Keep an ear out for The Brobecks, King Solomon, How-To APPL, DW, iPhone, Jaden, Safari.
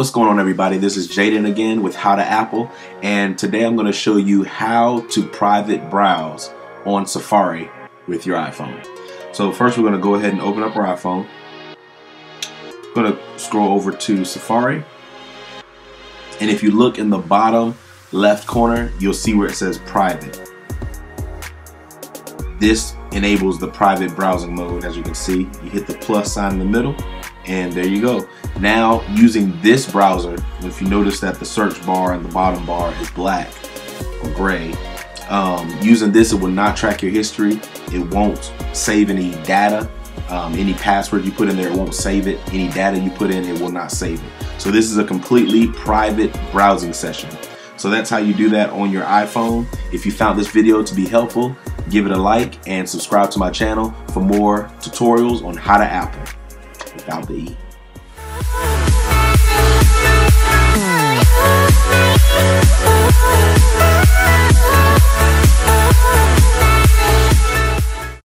What's going on, everybody? This is Jaden again with How to Apple, and today I'm going to show you how to private browse on Safari with your iPhone. So first we're going to go ahead and open up our iPhone. I'm going to scroll over to Safari, and if you look in the bottom left corner, you'll see where it says private. This enables the private browsing mode. As you can see, you hit the plus sign in the middle, and there you go. Now, using this browser, if you notice that the search bar and the bottom bar is black or gray, using this, it will not track your history. It won't save any data. Any password you put in there, it won't save it. Any data you put in, it will not save it. So this is a completely private browsing session. So that's how you do that on your iPhone. If you found this video to be helpful, give it a like and subscribe to my channel for more tutorials on how to Apple without the E.